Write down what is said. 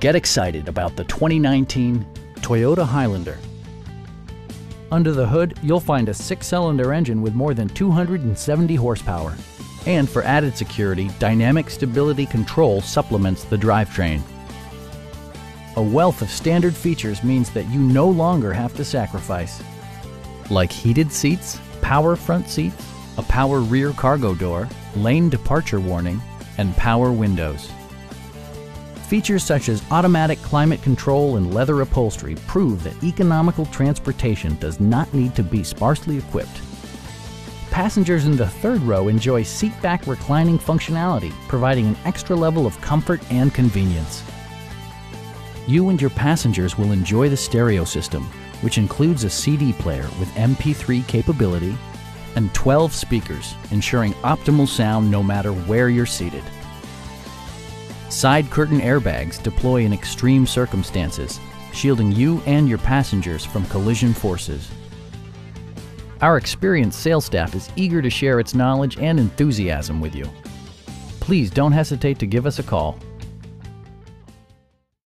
Get excited about the 2019 Toyota Highlander. Under the hood, you'll find a 6-cylinder engine with more than 270 horsepower. And for added security, Dynamic Stability Control supplements the drivetrain. A wealth of standard features means that you no longer have to sacrifice, like heated seats, power front seats, a power rear cargo door, lane departure warning, and power windows. Features such as automatic climate control and leather upholstery prove that economical transportation does not need to be sparsely equipped. Passengers in the third row enjoy seat-back reclining functionality, providing an extra level of comfort and convenience. You and your passengers will enjoy the stereo system, which includes a CD player with MP3 capability and 12 speakers, ensuring optimal sound no matter where you're seated. Side curtain airbags deploy in extreme circumstances, shielding you and your passengers from collision forces. Our experienced sales staff is eager to share its knowledge and enthusiasm with you. Please don't hesitate to give us a call.